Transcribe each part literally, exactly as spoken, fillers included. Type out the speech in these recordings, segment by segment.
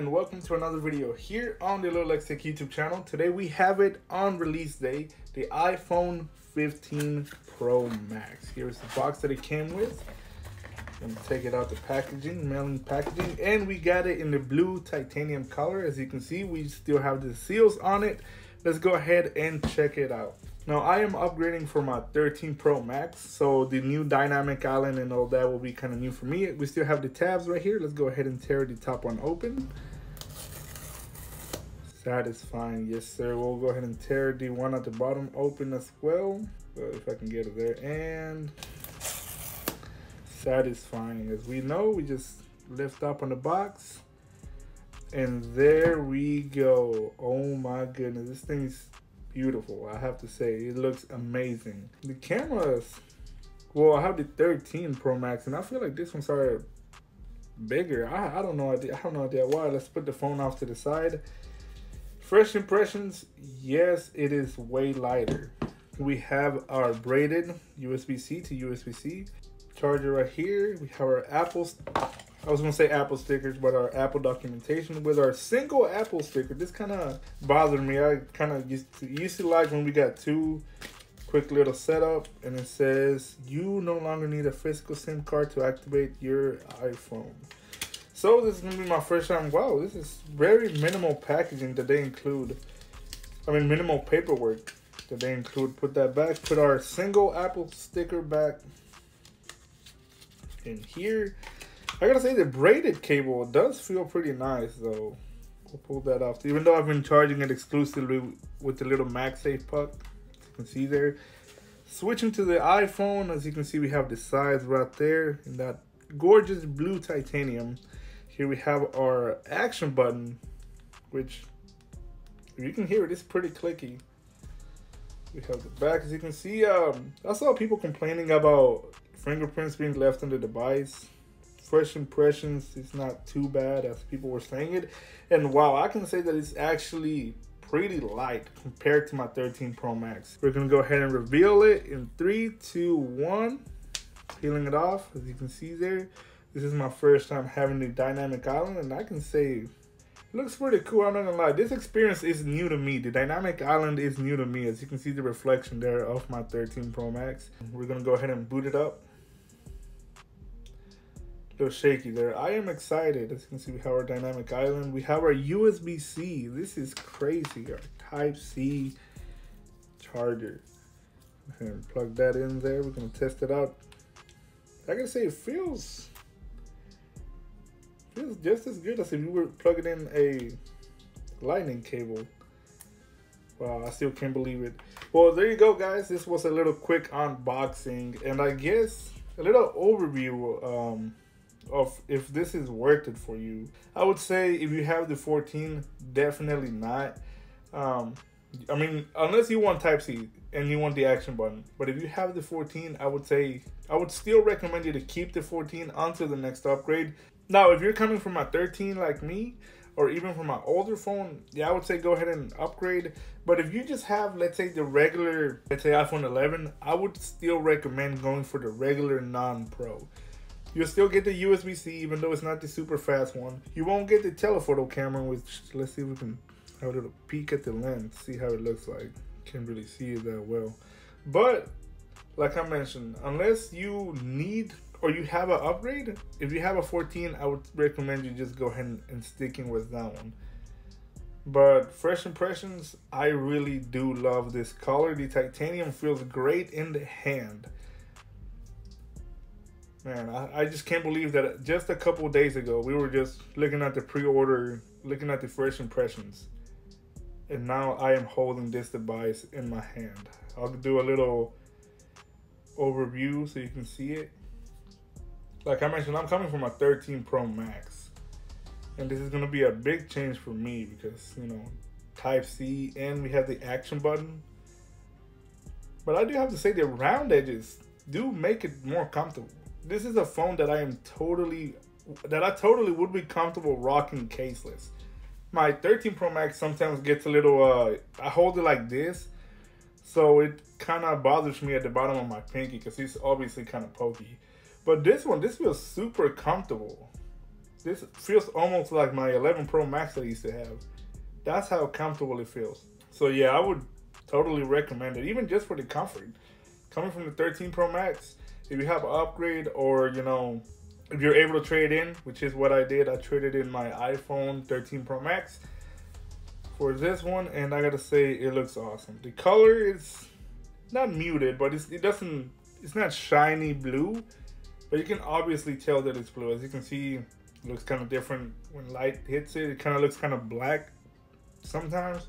and welcome to another video here on the Lil'X Tech YouTube channel. Today we have it on release day, the iPhone fifteen Pro Max. Here's the box that it came with. Let me take it out the packaging, mailing packaging, and we got it in the blue titanium color. As you can see, we still have the seals on it. Let's go ahead and check it out. Now, I am upgrading for my thirteen Pro Max, so the new Dynamic Island and all that will be kind of new for me. We still have the tabs right here. Let's go ahead and tear the top one open. Satisfying, yes sir. We'll go ahead and tear the one at the bottom open as well. So if I can get it there, and satisfying. As we know, we just lift up on the box, and there we go. Oh my goodness, this thing is beautiful. I have to say, it looks amazing. The cameras, well, I have the thirteen Pro Max and I feel like this one's are bigger. I, I don't know I don't know idea why. Let's put the phone off to the side. First impressions, yes, it is way lighter. We have our braided U S B C to U S B C charger right here. We have our Apple, I was gonna say Apple stickers, but our Apple documentation with our single Apple sticker. This kind of bothered me. I kind of used to, used to like when we got two quick little setup, and it says you no longer need a physical SIM card to activate your iPhone. So this is gonna be my first time. Wow, this is very minimal packaging that they include. I mean, minimal paperwork that they include. Put that back. Put our single Apple sticker back in here. I gotta say, the braided cable does feel pretty nice though. We'll pull that off. Even though I've been charging it exclusively with the little MagSafe puck, as you can see there. Switching to the iPhone, as you can see, we have the sides right there in that gorgeous blue titanium. Here we have our action button, which you can hear it is pretty clicky. We have the back, as you can see. Um, I saw people complaining about fingerprints being left on the device. First impressions, it's not too bad as people were saying it, and wow, I can say that it's actually pretty light compared to my thirteen Pro Max. We're gonna go ahead and reveal it in three, two, one. Peeling it off, as you can see there. This is my first time having the Dynamic Island, and I can say it looks pretty cool. I'm not gonna lie, this experience is new to me. The Dynamic Island is new to me, as you can see the reflection there of my thirteen Pro Max. We're gonna go ahead and boot it up. Shaky there. I am excited. As you can see, we have our Dynamic Island. We have our U S B C. This is crazy. Our Type C charger. And plug that in there. We're gonna test it out. I gotta say, it feels feels just as good as if you were plugging in a Lightning cable. Wow, I still can't believe it. Well, there you go, guys. This was a little quick unboxing, and I guess a little overview. Um, of if this is worth it for you. I would say if you have the fourteen, definitely not. um I mean, unless you want Type C and you want the action button. But if you have the fourteen, I would say I would still recommend you to keep the fourteen until the next upgrade. Now, if you're coming from a thirteen like me, or even from my older phone, yeah, I would say go ahead and upgrade. But if you just have, let's say, the regular, let's say iPhone eleven, I would still recommend going for the regular non-pro. You'll still get the U S B C, even though it's not the super fast one. You won't get the telephoto camera, which, let's see if we can have a little peek at the lens, see how it looks like. Can't really see it that well. But, like I mentioned, unless you need or you have an upgrade, if you have a fourteen, I would recommend you just go ahead and, and sticking with that one. But first impressions, I really do love this color. The titanium feels great in the hand. Man, I, I just can't believe that just a couple of days ago, we were just looking at the pre-order, looking at the first impressions. And now I am holding this device in my hand. I'll do a little overview so you can see it. Like I mentioned, I'm coming from a thirteen Pro Max. And this is going to be a big change for me because, you know, Type C, and we have the action button. But I do have to say the round edges do make it more comfortable. This is a phone that I am totally, that I totally would be comfortable rocking caseless. My thirteen Pro Max sometimes gets a little, uh, I hold it like this. So it kind of bothers me at the bottom of my pinky because it's obviously kind of pokey. But this one, this feels super comfortable. This feels almost like my eleven Pro Max that I used to have. That's how comfortable it feels. So yeah, I would totally recommend it, even just for the comfort. Coming from the thirteen Pro Max, if you have an upgrade, or you know, if you're able to trade in, which is what I did, I traded in my iPhone thirteen Pro Max for this one, and I gotta say, it looks awesome. The color is not muted, but it's, it doesn't, it's not shiny blue, but you can obviously tell that it's blue. As you can see, it looks kind of different when light hits it. It kind of looks kind of black sometimes,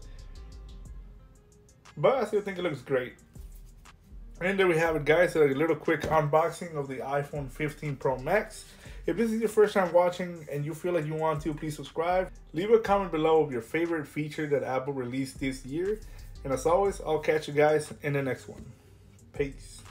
but I still think it looks great. And there we have it, guys. So a little quick unboxing of the iPhone fifteen Pro Max. If this is your first time watching and you feel like you want to, please subscribe. Leave a comment below of your favorite feature that Apple released this year. And as always, I'll catch you guys in the next one. Peace.